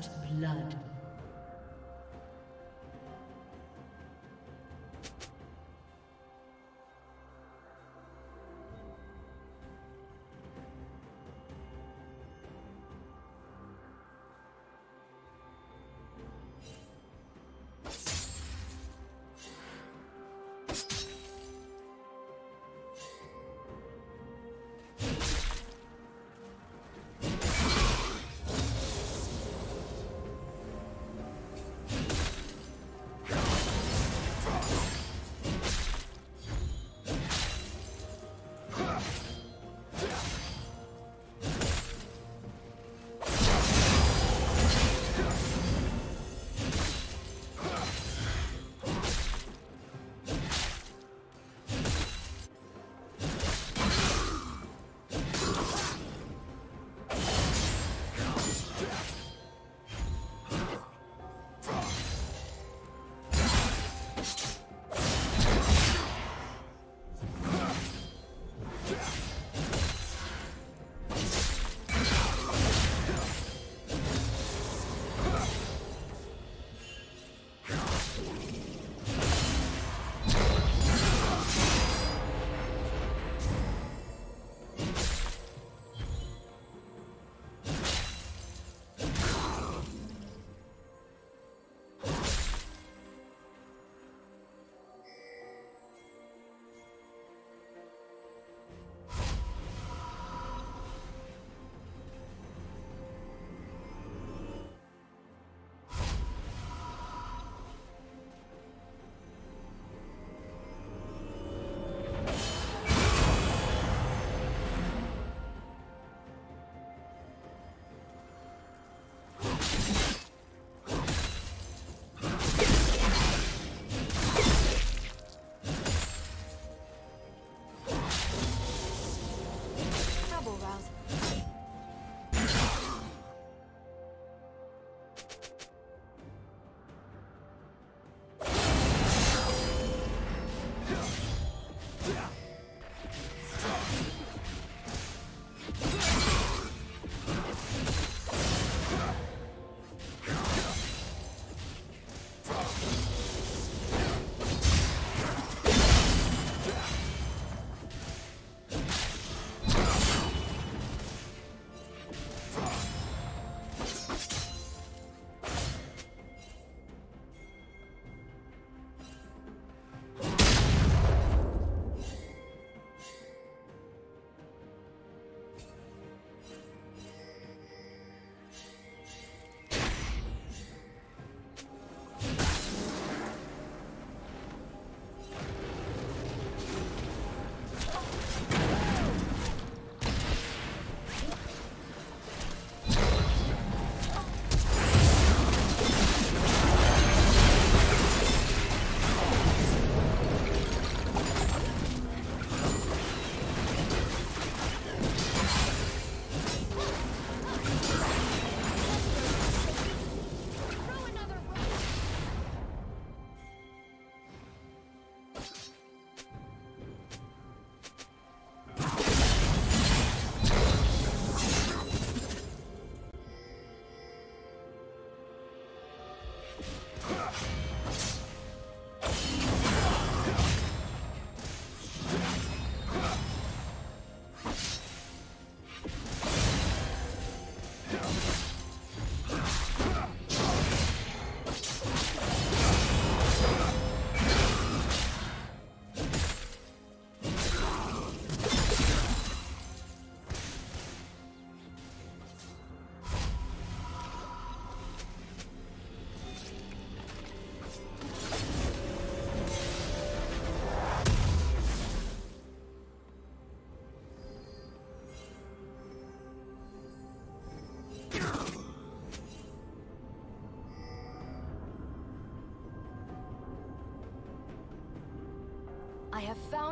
First blood.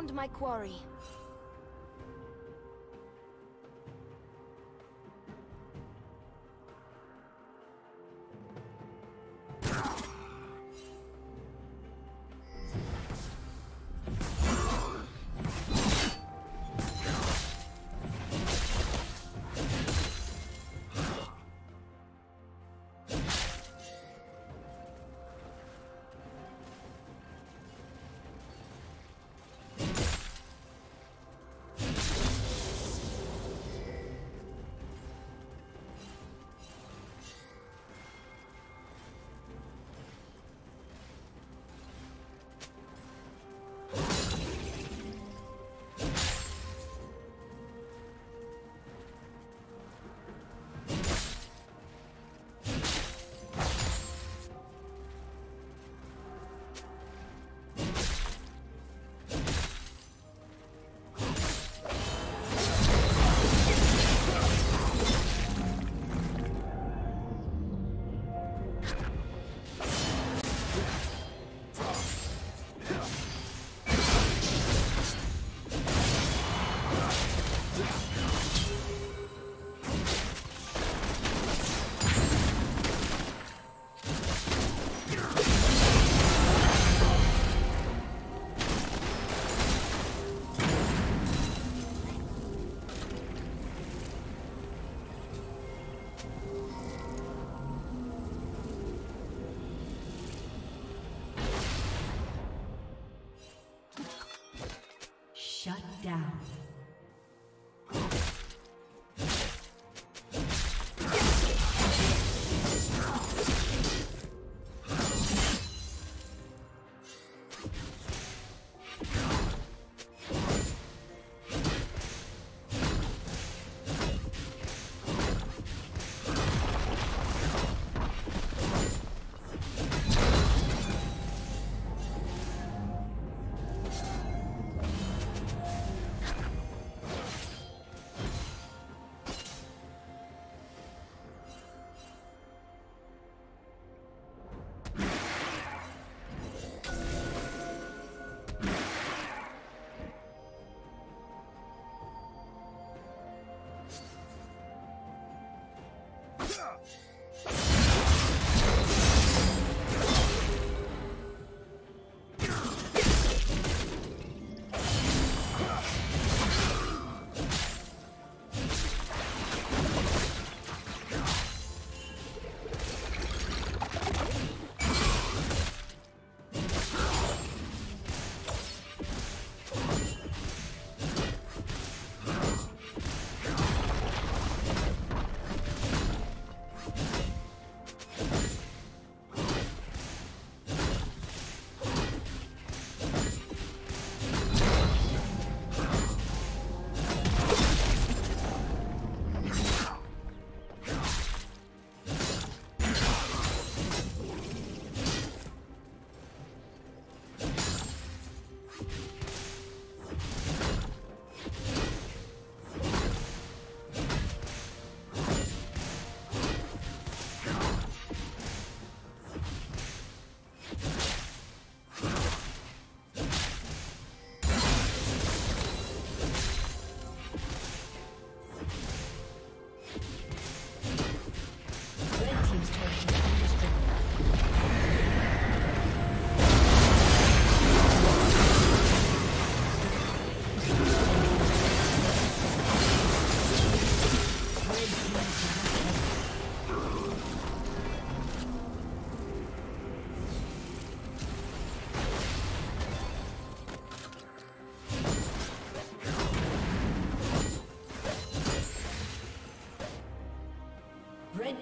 found my quarry. Shut down. Red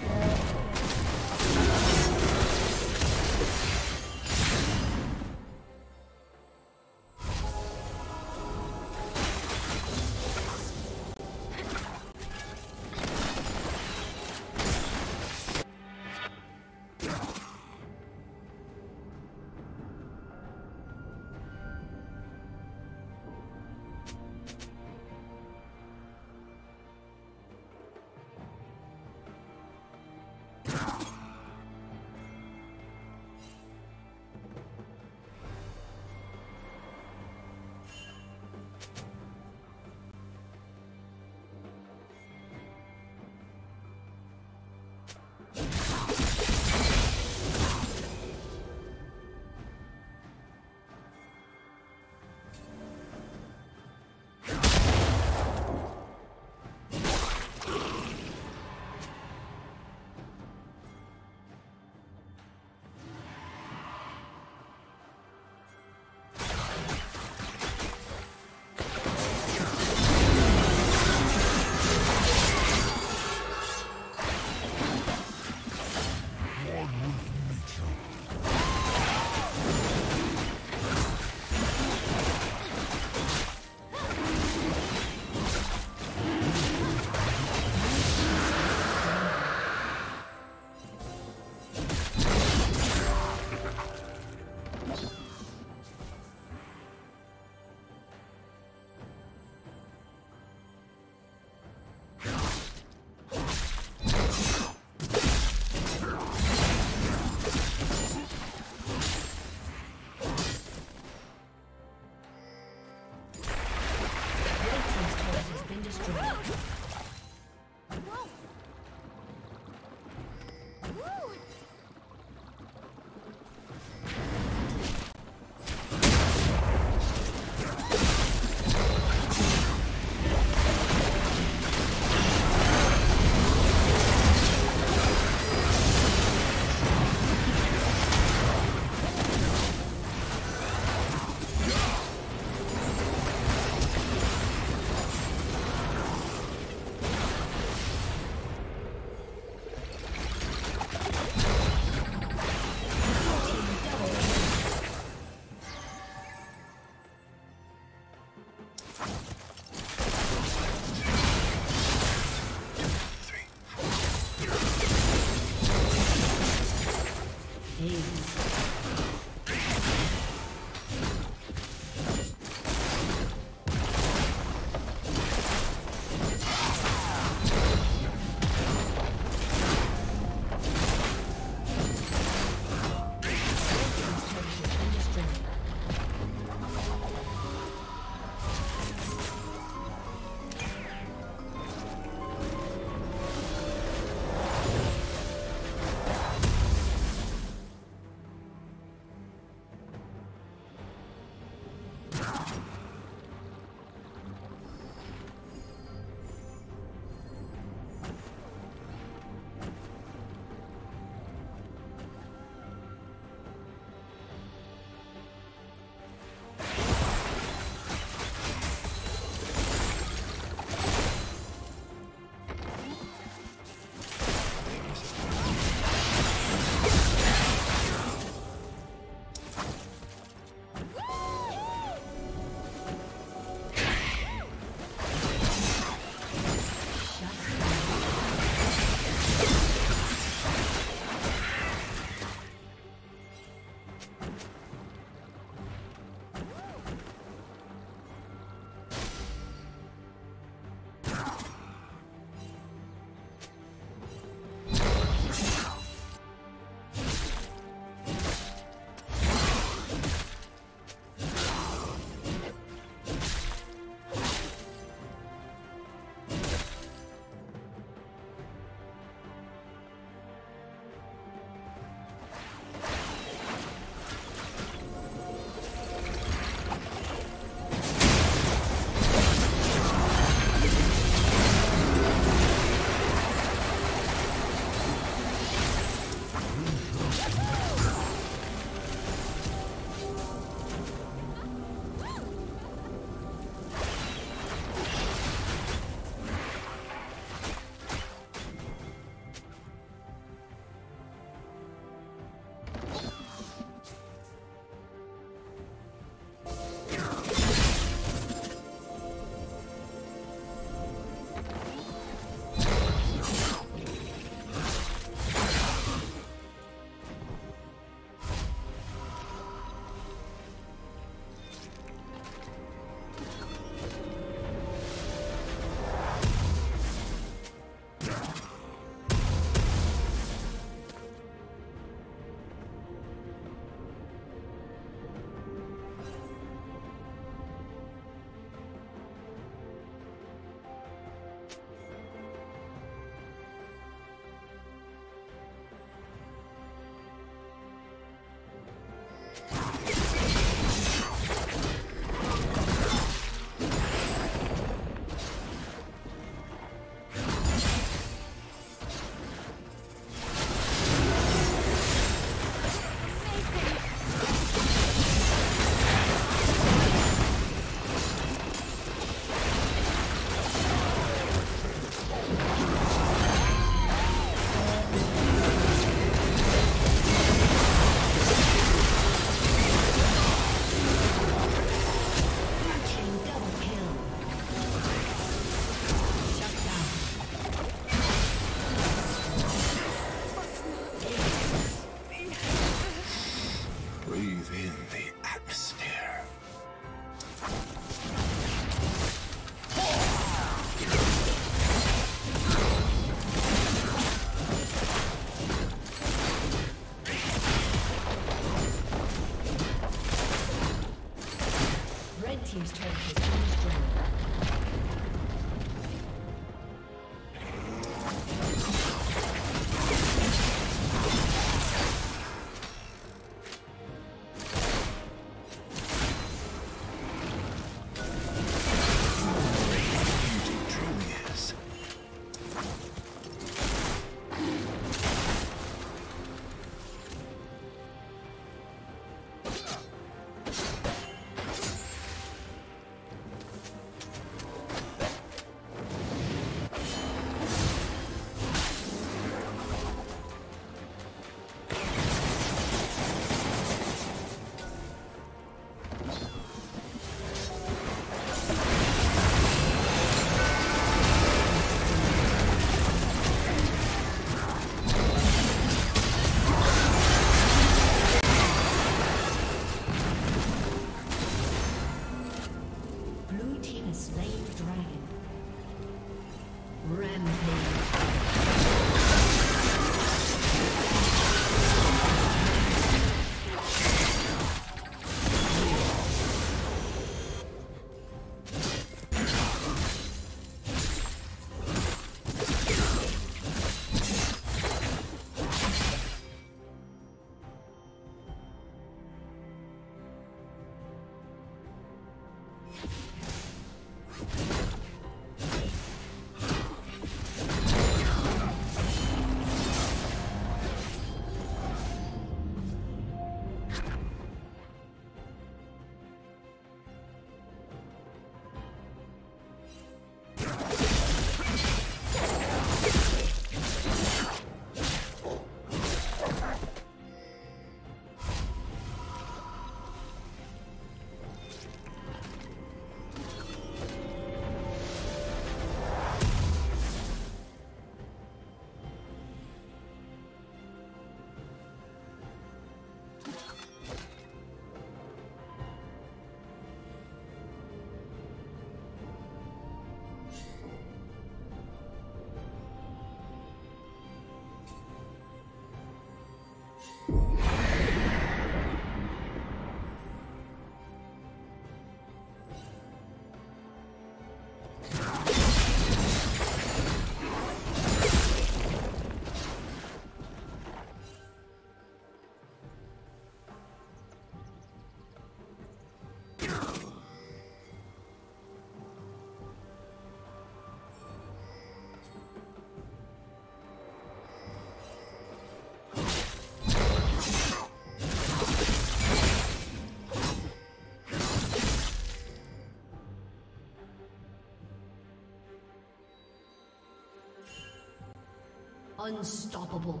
Unstoppable.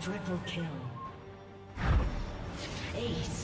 Triple kill. Ace.